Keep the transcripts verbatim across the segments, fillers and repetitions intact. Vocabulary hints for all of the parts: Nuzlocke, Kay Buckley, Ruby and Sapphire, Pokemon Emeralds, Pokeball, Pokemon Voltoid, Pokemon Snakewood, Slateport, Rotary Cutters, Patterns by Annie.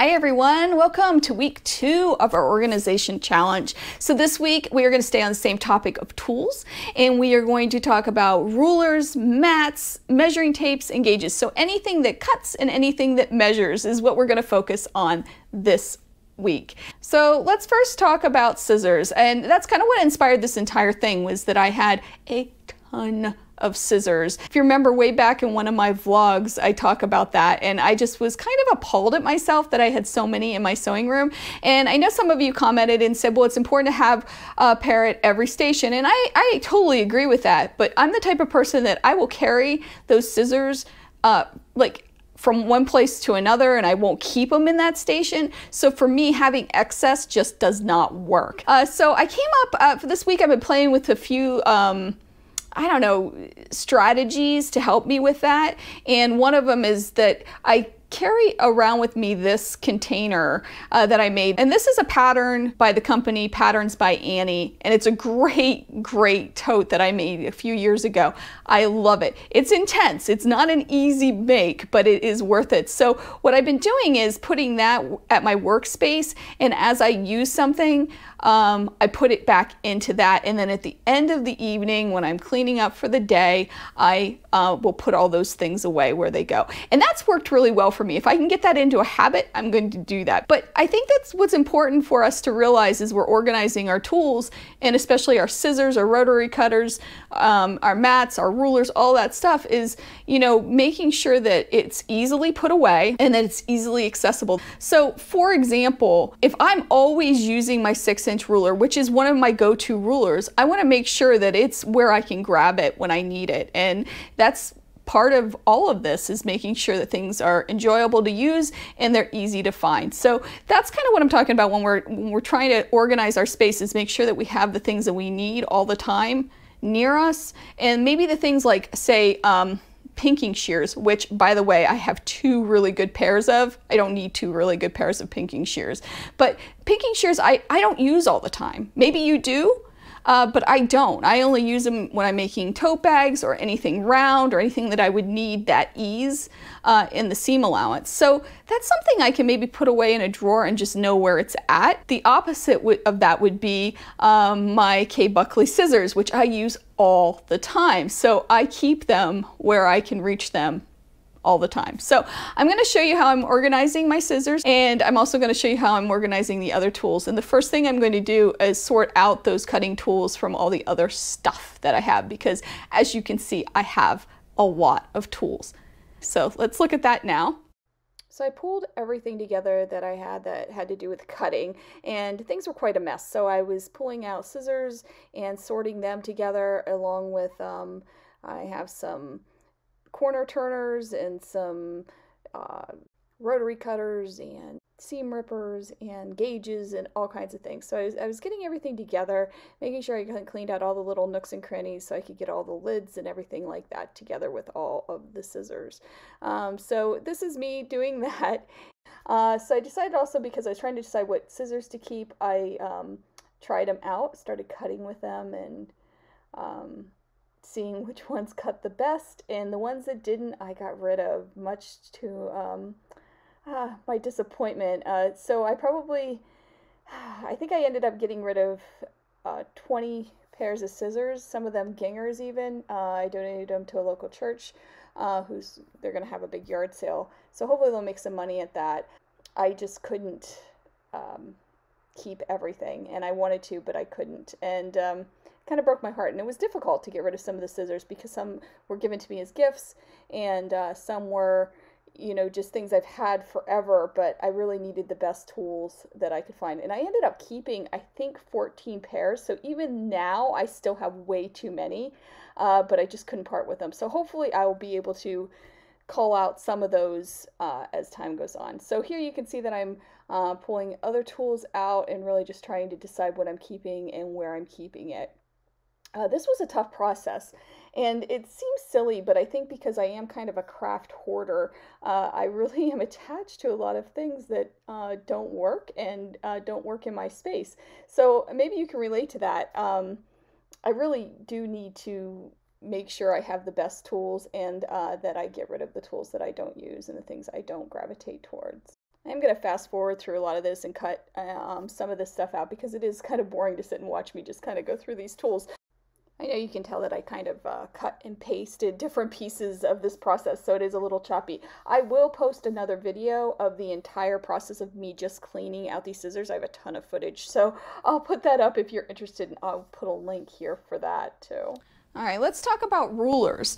Hi everyone, welcome to week two of our organization challenge. So this week we are going to stay on the same topic of tools, and we are going to talk about rulers, mats, measuring tapes, and gauges. So anything that cuts and anything that measures is what we're going to focus on this week. So let's first talk about scissors, and that's kind of what inspired this entire thing, was that I had a ton of scissors. If you remember way back in one of my vlogs, I talk about that, and I just was kind of appalled at myself that I had so many in my sewing room. And I know some of you commented and said, well, it's important to have a pair at every station, and I, I totally agree with that, but I'm the type of person that I will carry those scissors uh, like from one place to another, and I won't keep them in that station. So for me, having excess just does not work. Uh, so I came up, uh, for this week I've been playing with a few um, I don't know, strategies to help me with that. And one of them is that I carry around with me this container uh, that I made. And this is a pattern by the company Patterns by Annie. And it's a great, great tote that I made a few years ago. I love it. It's intense. It's not an easy make, but it is worth it. So what I've been doing is putting that at my workspace. And as I use something, Um, I put it back into that, and then at the end of the evening when I'm cleaning up for the day, I uh, will put all those things away where they go. And that's worked really well for me. If I can get that into a habit, I'm going to do that. But I think that's what's important for us to realize as we're organizing our tools, and especially our scissors, our rotary cutters, um, our mats, our rulers, all that stuff, is, you know, making sure that it's easily put away and that it's easily accessible. So for example, if I'm always using my six inch ruler, which is one of my go-to rulers, I want to make sure that it's where I can grab it when I need it. And that's part of all of this, is making sure that things are enjoyable to use and they're easy to find. So that's kind of what I'm talking about when we're when we're trying to organize our spaces. Make sure that we have the things that we need all the time near us, and maybe the things like, say, um, pinking shears, which, by the way, I have two really good pairs of. I don't need two really good pairs of pinking shears, but pinking shears I, I don't use all the time. Maybe you do, uh, but I don't. I only use them when I'm making tote bags or anything round or anything that I would need that ease uh, in the seam allowance. So that's something I can maybe put away in a drawer and just know where it's at. The opposite of that would be um, my Kay Buckley scissors, which I use all the time. So I keep them where I can reach them all the time. So I'm going to show you how I'm organizing my scissors, and I'm also going to show you how I'm organizing the other tools. And the first thing I'm going to do is sort out those cutting tools from all the other stuff that I have, because as you can see, I have a lot of tools. So let's look at that now. So I pulled everything together that I had that had to do with cutting, and things were quite a mess. So I was pulling out scissors and sorting them together, along with um, I have some corner turners and some uh, rotary cutters and seam rippers and gauges and all kinds of things. So I was, I was getting everything together, making sure I cleaned out all the little nooks and crannies so I could get all the lids and everything like that together with all of the scissors. Um, so this is me doing that. Uh, so I decided also, because I was trying to decide what scissors to keep, I um, tried them out, started cutting with them, and um, seeing which ones cut the best, and the ones that didn't I got rid of, much to um, Ah, my disappointment. Uh, so I probably, I think I ended up getting rid of uh, twenty pairs of scissors, some of them gingers even. Uh, I donated them to a local church uh, who's, they're going to have a big yard sale. So hopefully they'll make some money at that. I just couldn't um, keep everything, and I wanted to, but I couldn't. And um, kind of broke my heart, and it was difficult to get rid of some of the scissors because some were given to me as gifts, and uh, some were, you know, just things I've had forever, but I really needed the best tools that I could find. And I ended up keeping, I think, fourteen pairs. So even now, I still have way too many, uh, but I just couldn't part with them. So hopefully I will be able to call out some of those uh, as time goes on. So here you can see that I'm uh, pulling other tools out and really just trying to decide what I'm keeping and where I'm keeping it. Uh, this was a tough process, and it seems silly, but I think because I am kind of a craft hoarder, uh, I really am attached to a lot of things that uh, don't work and uh, don't work in my space. So maybe you can relate to that. Um, I really do need to make sure I have the best tools, and uh, that I get rid of the tools that I don't use and the things I don't gravitate towards. I am going to fast forward through a lot of this and cut um, some of this stuff out because it is kind of boring to sit and watch me just kind of go through these tools. I know you can tell that I kind of uh, cut and pasted different pieces of this process, so it is a little choppy. I will post another video of the entire process of me just cleaning out these scissors. I have a ton of footage, so I'll put that up if you're interested, and I'll put a link here for that too. All right, let's talk about rulers.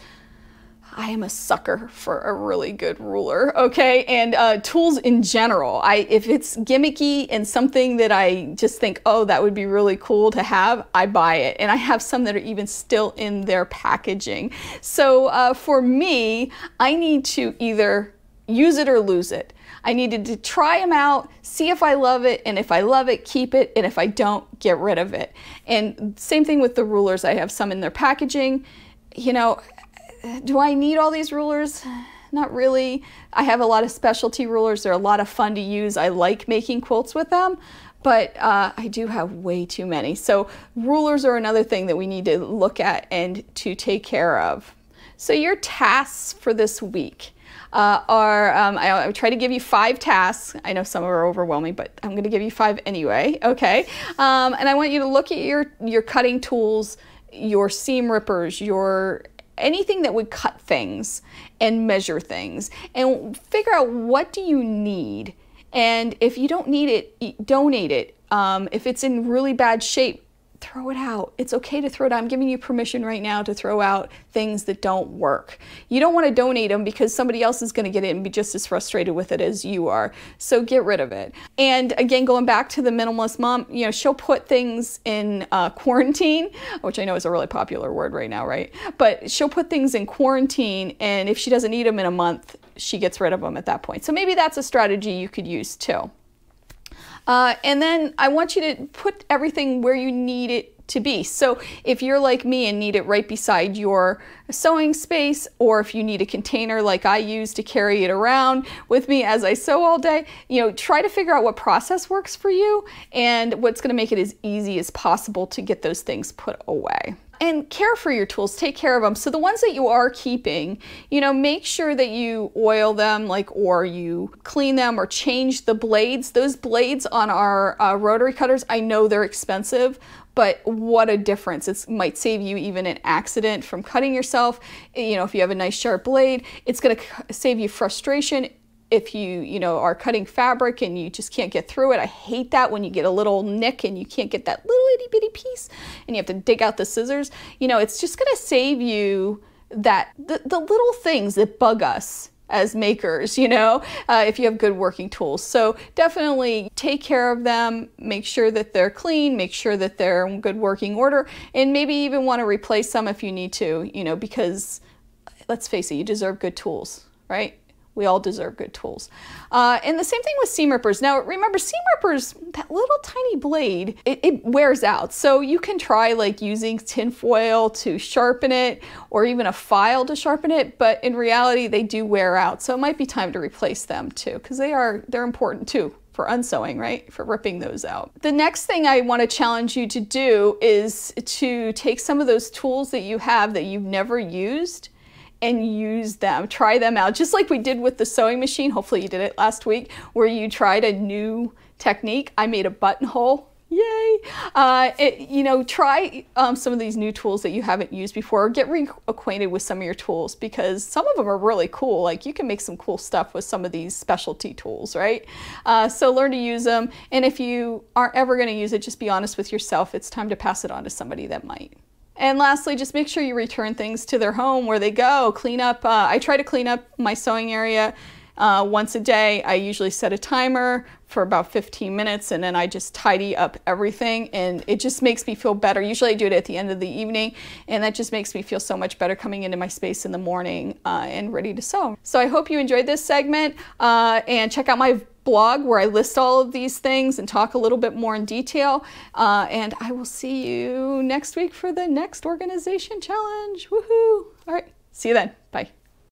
I am a sucker for a really good ruler, okay? And uh, tools in general. I, if it's gimmicky and something that I just think, oh, that would be really cool to have, I buy it. And I have some that are even still in their packaging. So uh, for me, I need to either use it or lose it. I needed to try them out, see if I love it, and if I love it, keep it, and if I don't, get rid of it. And same thing with the rulers. I have some in their packaging. You know, do I need all these rulers? Not really. I have a lot of specialty rulers. They're a lot of fun to use. I like making quilts with them, but uh, I do have way too many. So rulers are another thing that we need to look at and to take care of. So your tasks for this week uh, are, um, I, I try to give you five tasks. I know some are overwhelming, but I'm going to give you five anyway, okay? Um, and I want you to look at your, your cutting tools, your seam rippers, your anything that would cut things and measure things, and figure out what do you need, and if you don't need it, donate it. Um, if it's in really bad shape, throw it out. It's okay to throw it out. I'm giving you permission right now to throw out things that don't work. You don't want to donate them because somebody else is going to get it and be just as frustrated with it as you are. So get rid of it. And again, going back to the minimalist mom, you know, she'll put things in uh, quarantine, which I know is a really popular word right now, right? But she'll put things in quarantine, and if she doesn't need them in a month, she gets rid of them at that point. So maybe that's a strategy you could use too. Uh, and then I want you to put everything where you need it to be. So if you're like me and need it right beside your sewing space, or if you need a container like I use to carry it around with me as I sew all day, you know, try to figure out what process works for you and what's going to make it as easy as possible to get those things put away. And care for your tools, take care of them. So the ones that you are keeping, you know, make sure that you oil them, like, or you clean them or change the blades. Those blades on our uh, rotary cutters, I know they're expensive, but what a difference. It might save you even an accident from cutting yourself. You know, if you have a nice sharp blade, it's gonna save you frustration. If you, you know, are cutting fabric and you just can't get through it, I hate that when you get a little nick and you can't get that little itty bitty piece and you have to dig out the scissors. You know, it's just gonna save you that, the, the little things that bug us as makers, you know, uh, if you have good working tools. So definitely take care of them, make sure that they're clean, make sure that they're in good working order, and maybe even wanna replace some if you need to, you know, because let's face it, you deserve good tools, right? We all deserve good tools. Uh, and the same thing with seam rippers. Now remember, seam rippers, that little tiny blade, it, it wears out. So you can try like using tin foil to sharpen it, or even a file to sharpen it, but in reality they do wear out. So it might be time to replace them too, because they are, they're important too for unsewing, right? For ripping those out. The next thing I want to challenge you to do is to take some of those tools that you have that you've never used and use them, try them out. Just like we did with the sewing machine, hopefully you did it last week, where you tried a new technique. I made a buttonhole, yay. Uh, it, you know, try um, some of these new tools that you haven't used before, or get reacquainted with some of your tools, because some of them are really cool. Like you can make some cool stuff with some of these specialty tools, right? Uh, so learn to use them. And if you aren't ever gonna use it, just be honest with yourself. It's time to pass it on to somebody that might. And lastly, just make sure you return things to their home where they go. Clean up. Uh, I try to clean up my sewing area uh, once a day. I usually set a timer for about fifteen minutes, and then I just tidy up everything, and it just makes me feel better. Usually I do it at the end of the evening, and that just makes me feel so much better coming into my space in the morning uh, and ready to sew. So I hope you enjoyed this segment, uh, and check out my blog where I list all of these things and talk a little bit more in detail, uh, and I will see you next week for the next organization challenge. Woohoo! All right, see you then. Bye.